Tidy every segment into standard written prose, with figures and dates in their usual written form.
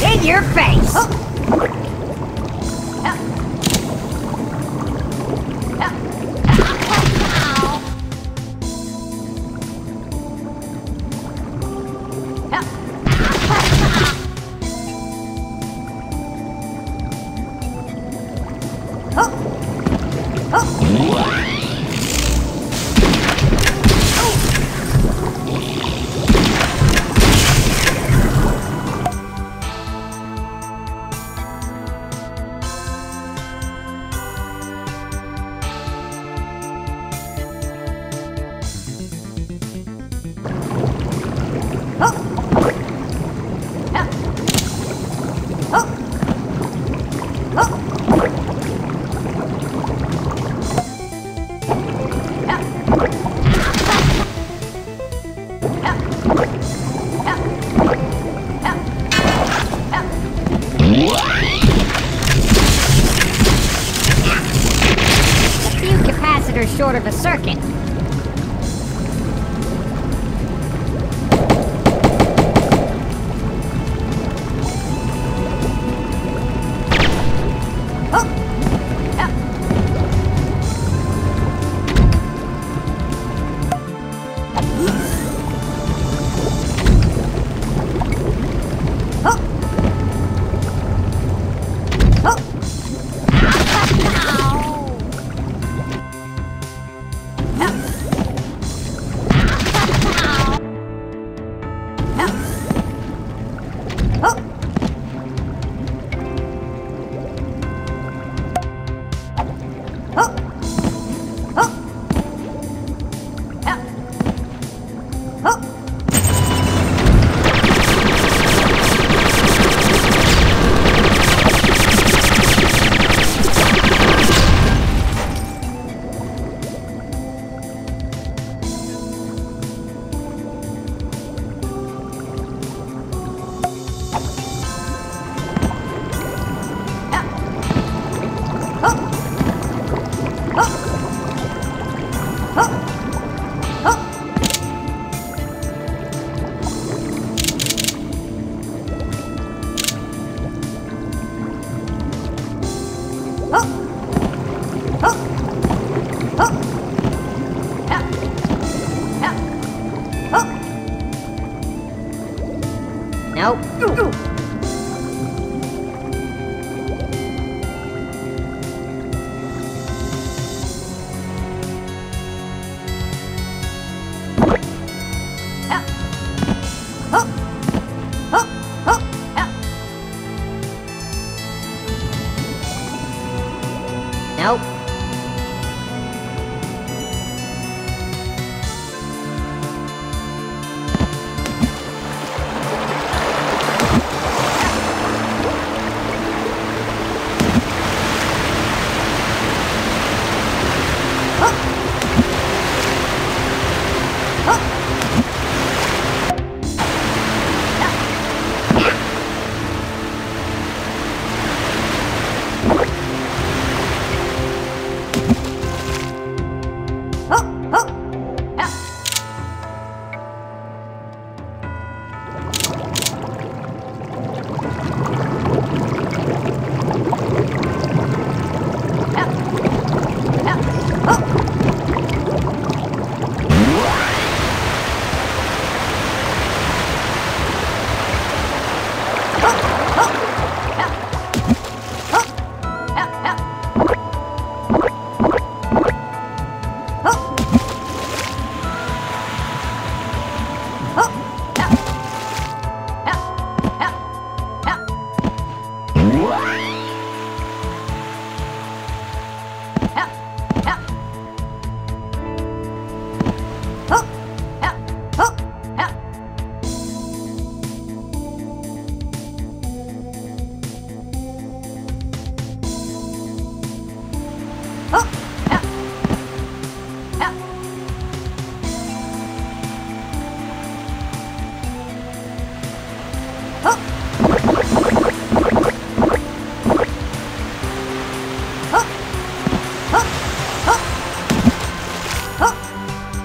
In your face! Oh. Short of a circuit.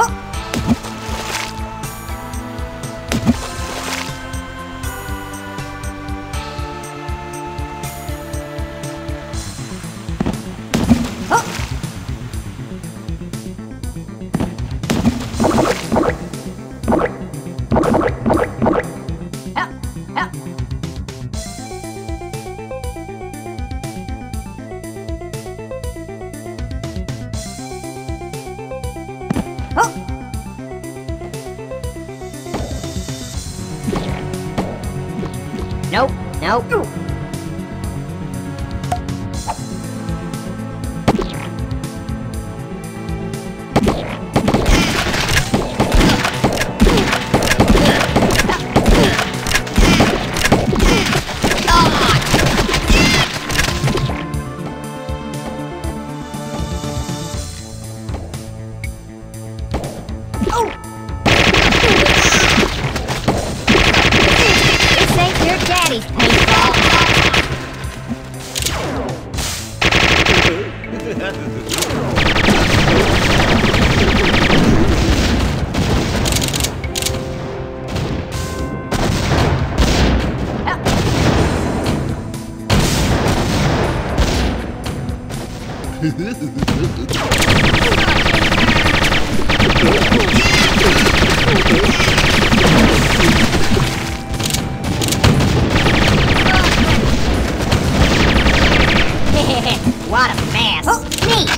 Oh! Nope. What a mess! Oh, neat!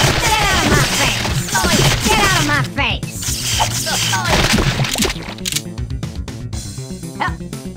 Get out of my face! Help!